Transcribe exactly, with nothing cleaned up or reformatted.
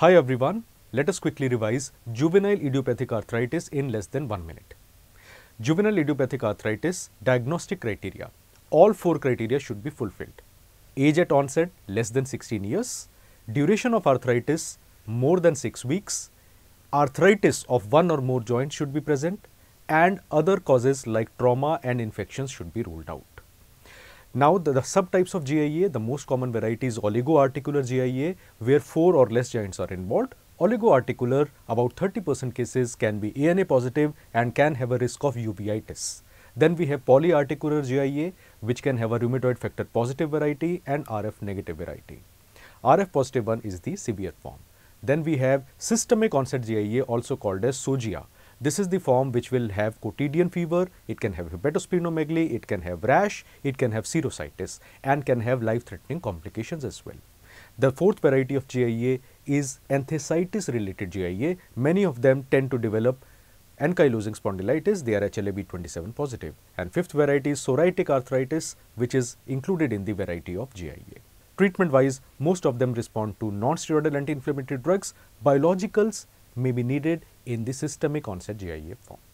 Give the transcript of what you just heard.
Hi everyone, let us quickly revise juvenile idiopathic arthritis in less than one minute. Juvenile idiopathic arthritis diagnostic criteria. All four criteria should be fulfilled. Age at onset less than sixteen years, duration of arthritis more than six weeks, arthritis of one or more joints should be present, and other causes like trauma and infections should be ruled out. Now, the, the subtypes of J I A, the most common variety is oligoarticular J I A, where four or less joints are involved. Oligoarticular, about thirty percent cases can be A N A positive and can have a risk of uveitis. Then we have polyarticular J I A, which can have a rheumatoid factor positive variety and R F negative variety. R F positive one is the severe form. Then we have systemic onset J I A, also called as S O J I A. This is the form which will have quotidian fever, it can have hepatosplenomegaly, it can have rash, it can have serositis and can have life-threatening complications as well. The fourth variety of J I A is enthesitis-related J I A. Many of them tend to develop ankylosing spondylitis, they are H L A B twenty-seven positive. And fifth variety is psoriatic arthritis, which is included in the variety of J I A. Treatment-wise, most of them respond to non-steroidal anti-inflammatory drugs. Biologicals may be needed in the systemic onset J I A form.